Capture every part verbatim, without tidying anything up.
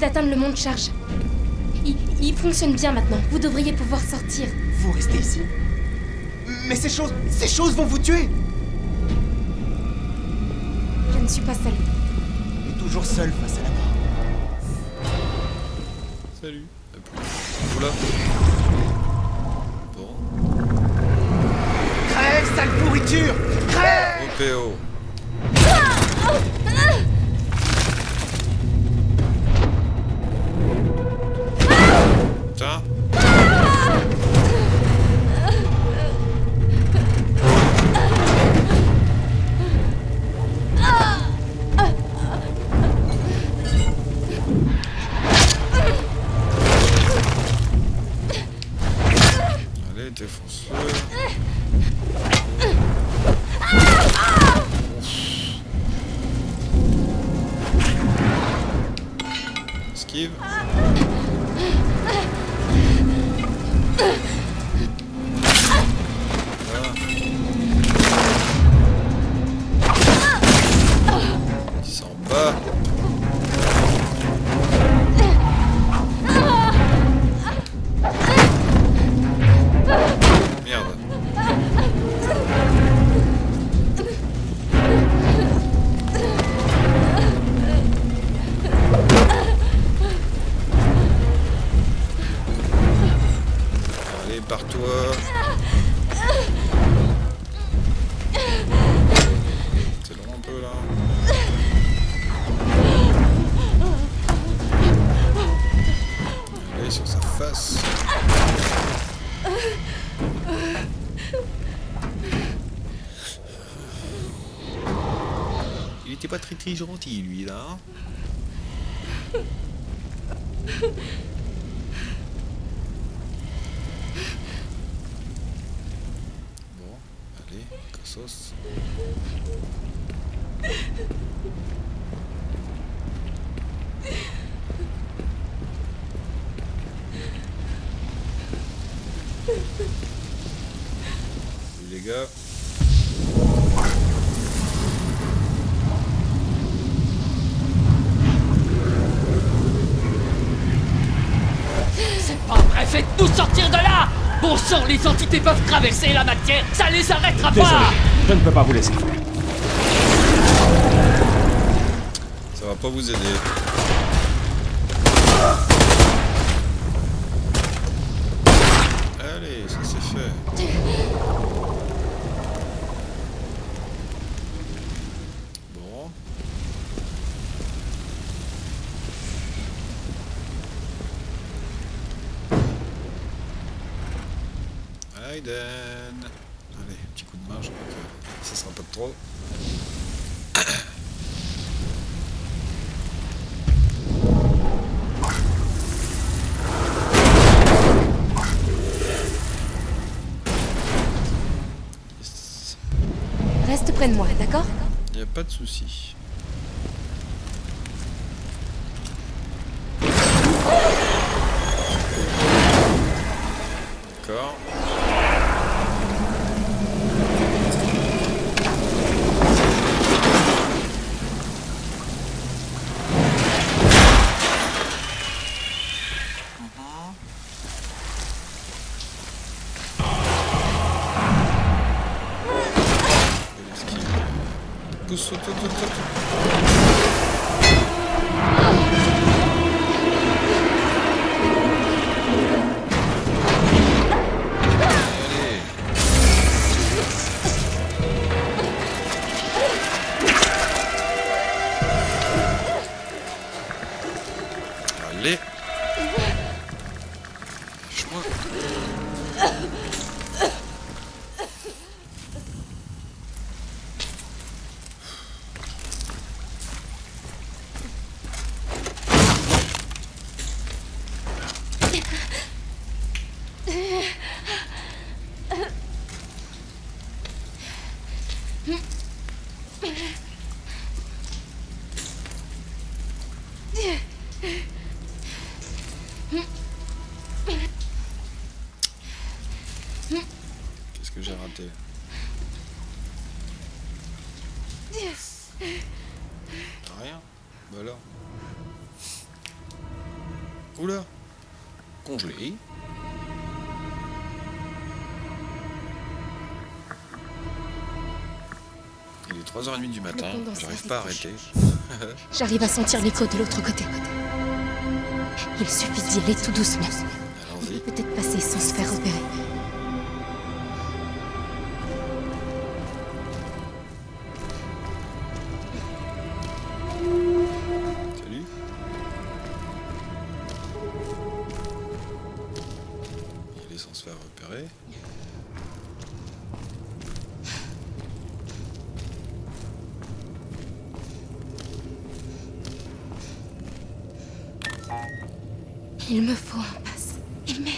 d'atteindre le mont de charge. Il, il fonctionne bien maintenant. Vous devriez pouvoir sortir. Vous restez ici. Mais ces choses, ces choses vont vous tuer. Je ne suis pas seule. Et toujours seule face à la mort. Salut. Voilà. Bon. Crève, sale pourriture. Crève. Othéo. Tiens. Très gentil lui là. Bon, allez, cassos. Salut les gars. Faites-nous sortir de là! Bon sang, les entités peuvent traverser la matière, ça les arrêtera pas! Désolé, je ne peux pas vous laisser. Ça va pas vous aider. Allez, ça c'est fait. Bon. Aiden. Allez, petit coup de main, je crois que ça sera pas trop. Yes. Reste près de moi, d'accord? Il n'y a pas de souci. D'accord. Tout, tout, tout, tout. Allez. Allez. Rien, voilà. couleur. Congelé. Il est trois heures trente du matin, j'arrive pas à arrêter. J'arrive à sentir l'écho de l'autre côté. Il suffit d'y aller tout doucement. Allons-y. Peut-être passer sans se faire repérer. Il me faut un passe. Et merde.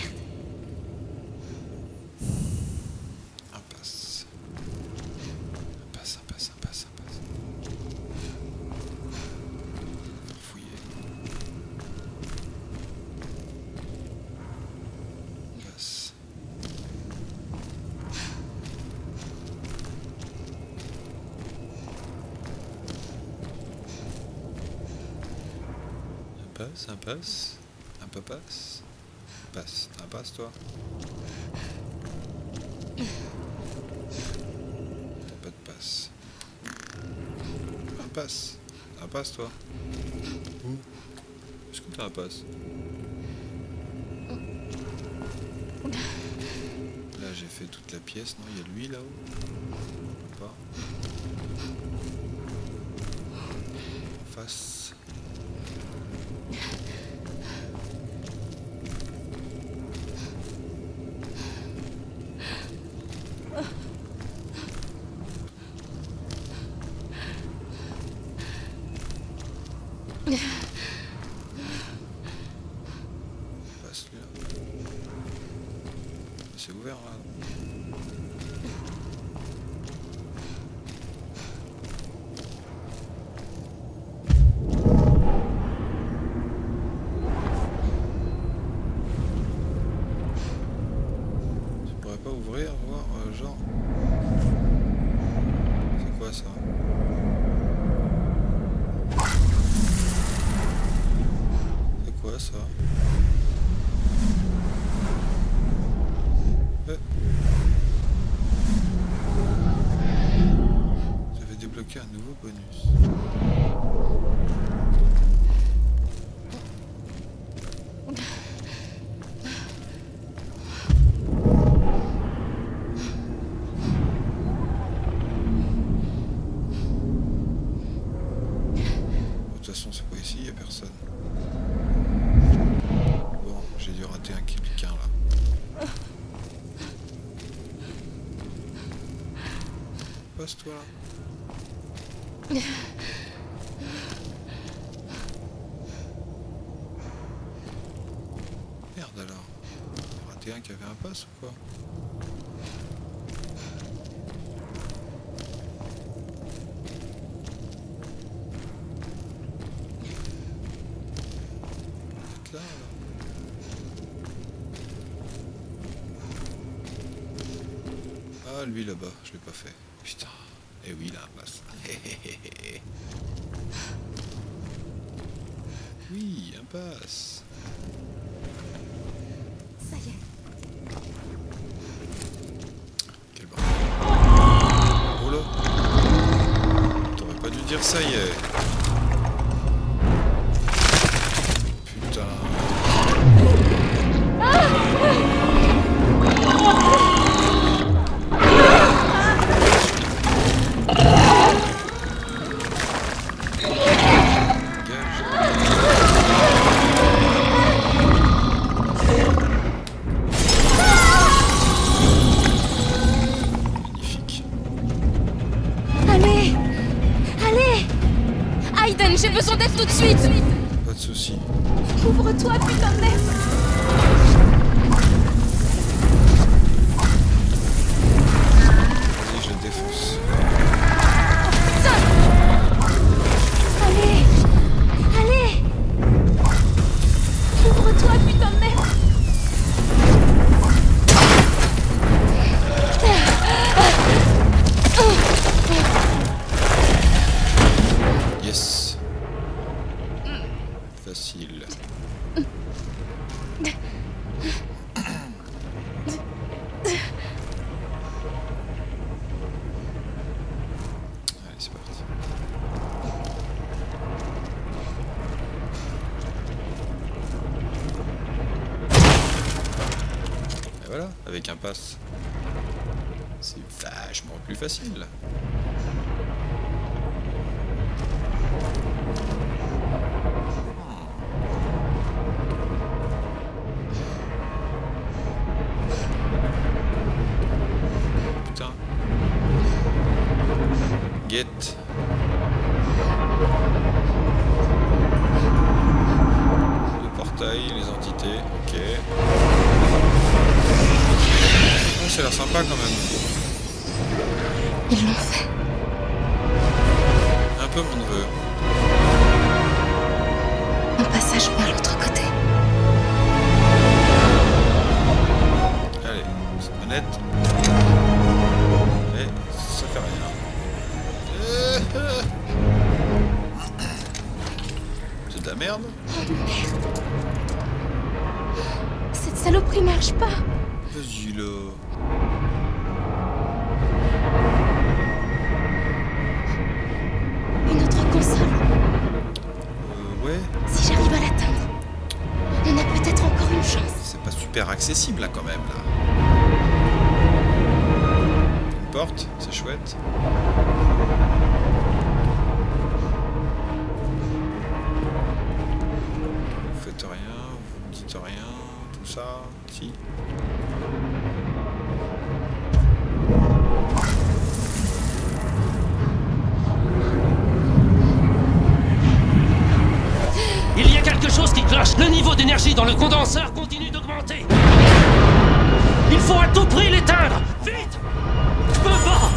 Un passe. Un passe, un passe, un passe, un passe. Fouiller. Passe. Un passe, un passe. Un peu passe. Passe. Un passe, toi. T'as pas de passe. Un passe. Un passe, toi. Où ? Est-ce que t'as un passe ? Là, j'ai fait toute la pièce. Non, il y a lui, là-haut. Pas. En face. C'est ouvert là. Je pourrais pas ouvrir, voir euh, genre. C'est quoi ça? C'est quoi ça? Un nouveau bonus. De toute façon, c'est pas ici, il n'y a personne. Bon, j'ai dû rater un kipliquin là. Passe-toi là. Merde alors, il y a raté un qui avait un passe ou quoi? Peut-être là alors. Ah lui là-bas, je l'ai pas fait. Putain. Et oui, là, un passe. Oui, un passe. Ça y est. Quel bordel. Oh là. T'aurais pas dû dire ça y est. Putain. J'ai besoin d'aide tout de suite. Pas de soucis. Ouvre-toi, putain de merde. Vas-y, je le défonce. Putain. Allez. Allez. Ouvre-toi, putain de merde. Facile. avec un pass. C'est vachement plus facile. Get. Le portail, les entités, ok. Oh, ça a l'air sympa quand même. Ils l'ont fait. Un peu mon neveu. Un passage par l'autre côté. Allez, cette manette. Et ça fait rien. C'est de la merde. Oh merde. Cette saloperie marche pas. Vas-y là. Une autre console. Euh, ouais. Si j'arrive à l'atteindre, on a peut-être encore une chance. C'est pas super accessible là quand même là. Une porte, c'est chouette. Ça, si. Il y a quelque chose qui cloche. Le niveau d'énergie dans le condenseur continue d'augmenter. Il faut à tout prix l'éteindre. Vite. Je peux pas.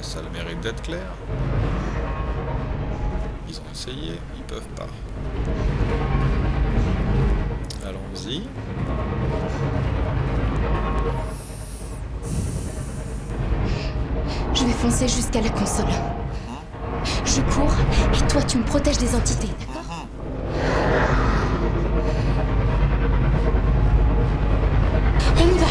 Ça le mérite d'être clair. Ils ont essayé, ils peuvent pas. Allons-y. Je vais foncer jusqu'à la console. Je cours et toi tu me protèges des entités, d'accord? On y va.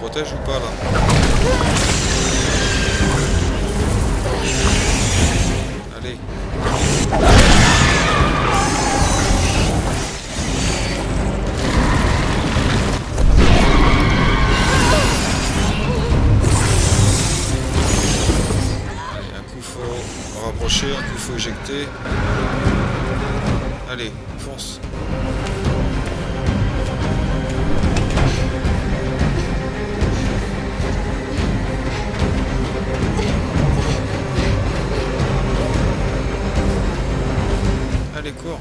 Protège ou pas là? Allez. Allez, un coup faut rapprocher, un coup faut éjecter. Allez, fonce. Allez, cours.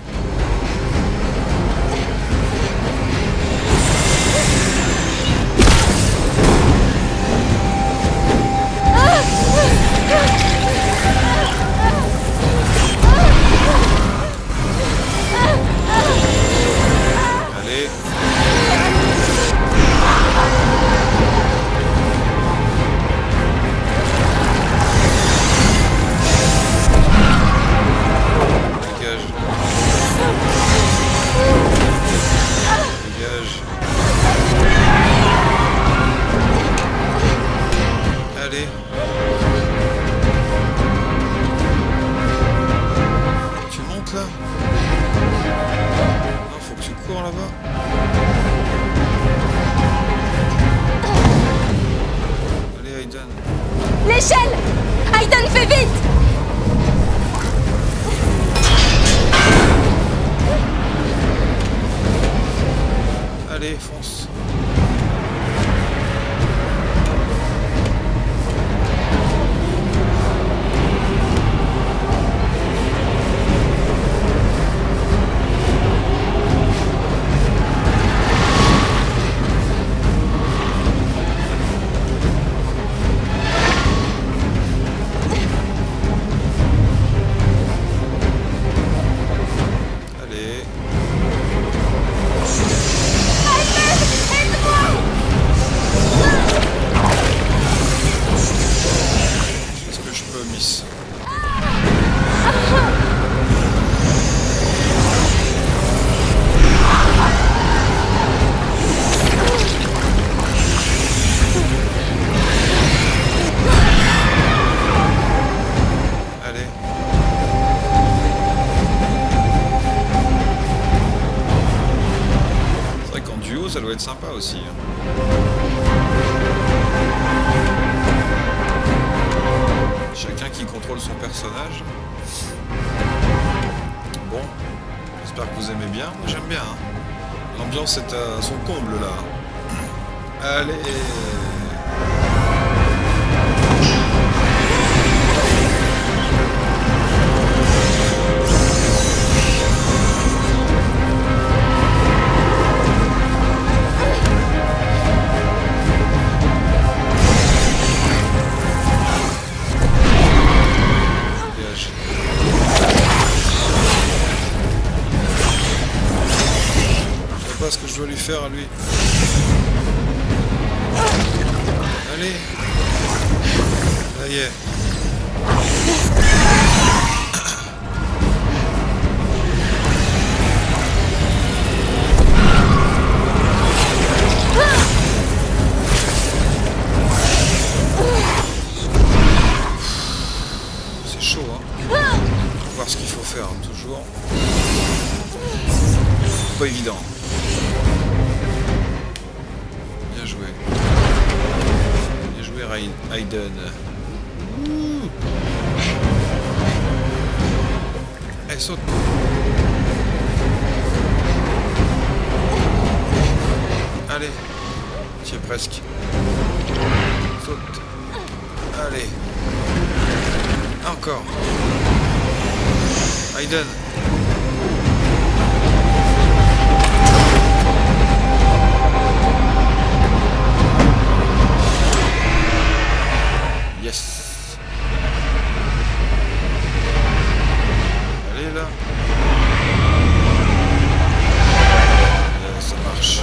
être sympa aussi. Chacun qui contrôle son personnage. Bon, j'espère que vous aimez bien. Moi j'aime bien. Hein. L'ambiance est à son comble là. Allez! Ce que je dois lui faire à lui. Allez. Ça y est. C'est chaud, hein. On va voir ce qu'il faut faire, hein, toujours. Pas évident. Aiden. Elle saute. Allez. Tu es presque. Saute. Allez. Encore. Aiden. Yes. Allez là. Là ça marche.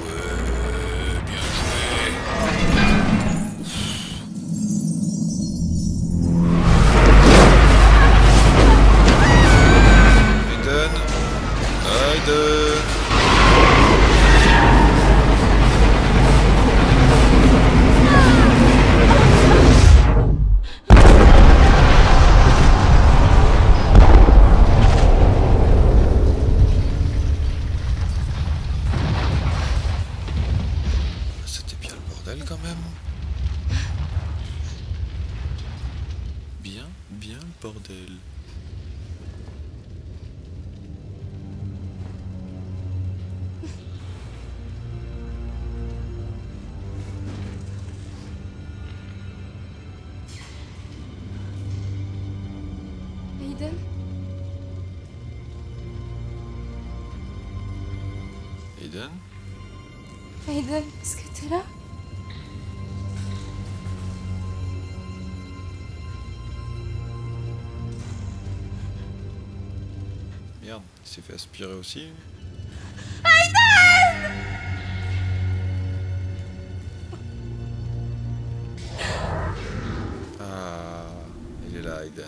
Ouais, bien joué. Aiden. Aiden. Aiden Aiden, est-ce que t'es là? Merde, il s'est fait aspirer aussi. Aiden! Ah, il est là, Aiden.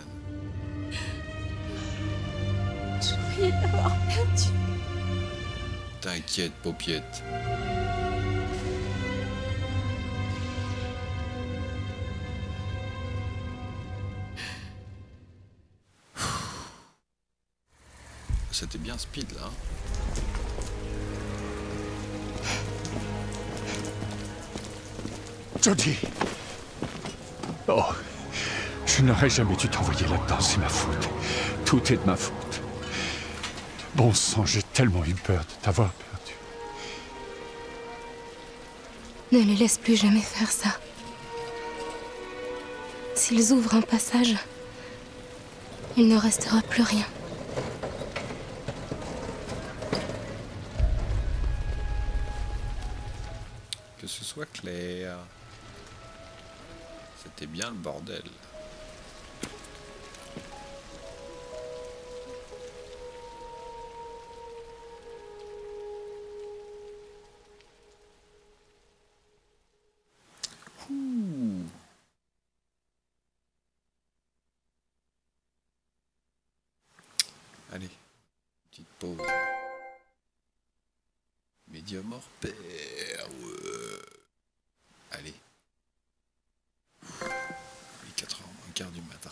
J'ai oublié de l'avoir perdu. T'inquiète, Paupiette. C'était bien speed là. Jodie. Oh, je n'aurais jamais dû t'envoyer là-dedans, c'est ma faute. Tout est de ma faute. Bon sang, j'ai tellement eu peur de t'avoir perdu. Ne les laisse plus jamais faire ça. S'ils ouvrent un passage, il ne restera plus rien. Que ce soit clair. C'était bien le bordel. Allez, petite pause. Médium hors pair. Ouais. Allez. Il est quatre heures moins quart du matin.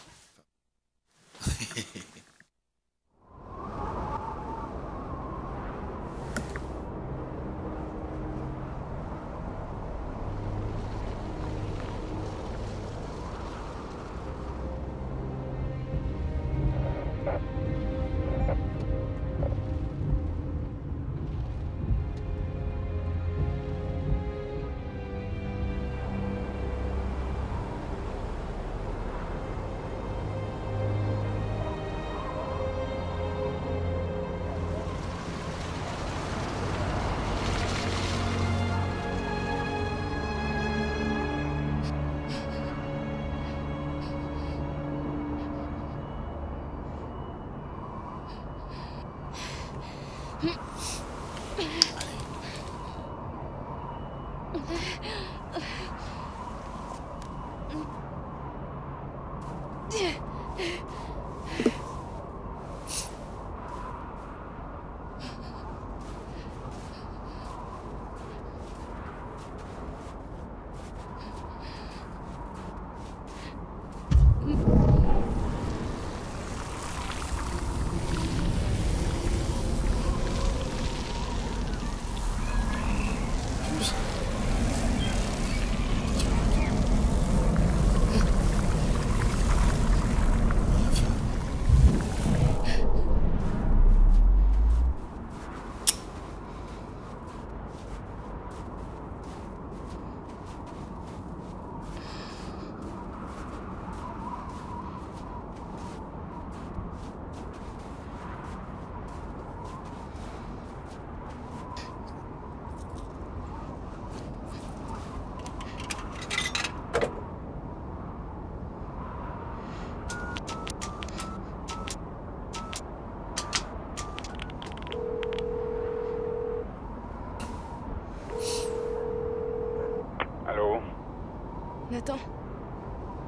Nathan.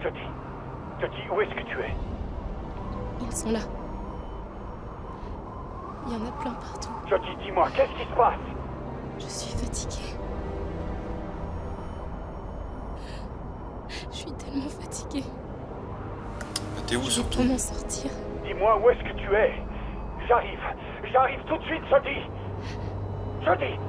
Jodie, Jodie, où est-ce que tu es? Ils sont là. Il y en a plein partout. Jodie, dis-moi, qu'est-ce qui se passe? Je suis fatiguée. Je suis tellement fatiguée. T'es où surtout? Comment sortir? Dis-moi où est-ce que tu es? J'arrive, j'arrive tout de suite, Jodie. Jodie.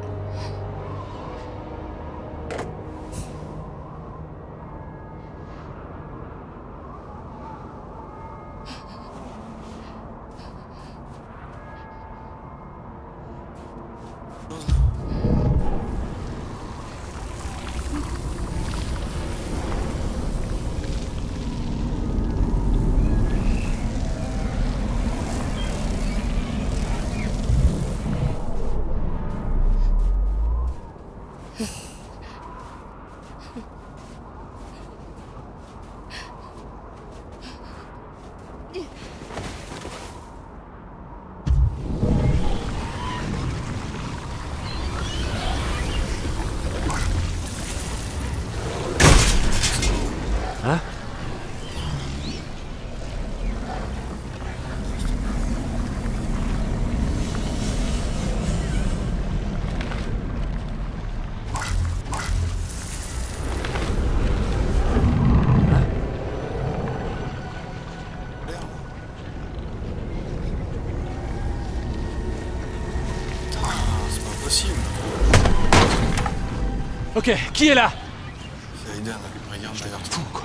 Ok, qui est là? C'est Aiden, regarde, je l'air fou quoi.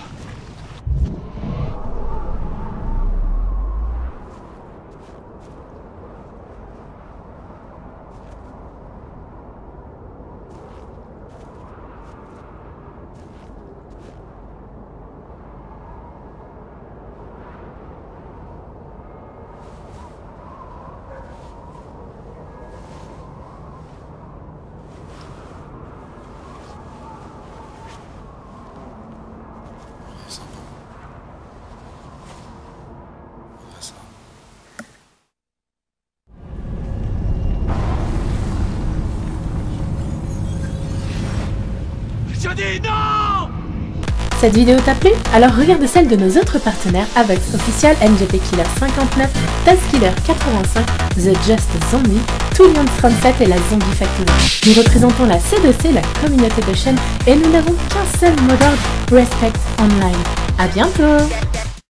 Cette vidéo t'a plu? Alors regarde celle de nos autres partenaires HavoX Official, N G P killer cinquante-neuf, deux lions quatre-vingt-cinq, The Just Zombie, two lions trente-sept et la Zombie Factory. Nous représentons la C deux C, la communauté de chaîne, et nous n'avons qu'un seul mot d'ordre, Respect Online. A bientôt!